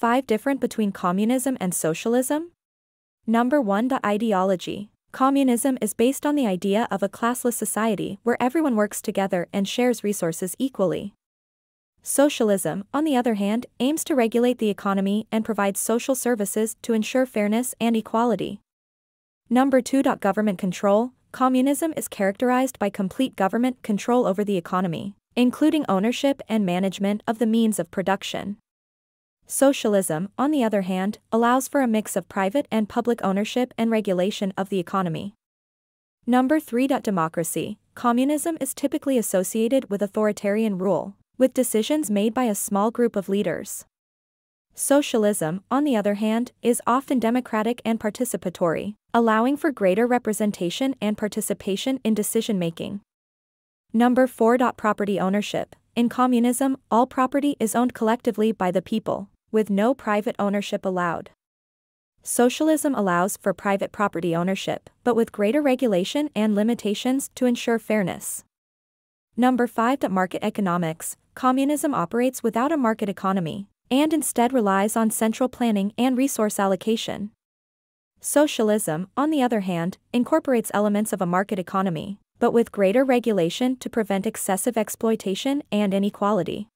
5 Different between communism and socialism? Number 1. The ideology. Communism is based on the idea of a classless society where everyone works together and shares resources equally. Socialism, on the other hand, aims to regulate the economy and provide social services to ensure fairness and equality. Number 2. Government control. Communism is characterized by complete government control over the economy, including ownership and management of the means of production. Socialism, on the other hand, allows for a mix of private and public ownership and regulation of the economy. Number 3. Democracy. Communism is typically associated with authoritarian rule, with decisions made by a small group of leaders. Socialism, on the other hand, is often democratic and participatory, allowing for greater representation and participation in decision-making. Number 4. Property ownership. In communism, all property is owned collectively by the people, with no private ownership allowed. Socialism allows for private property ownership, but with greater regulation and limitations to ensure fairness. Number 5. Market economics. Communism operates without a market economy, and instead relies on central planning and resource allocation. Socialism, on the other hand, incorporates elements of a market economy, but with greater regulation to prevent excessive exploitation and inequality.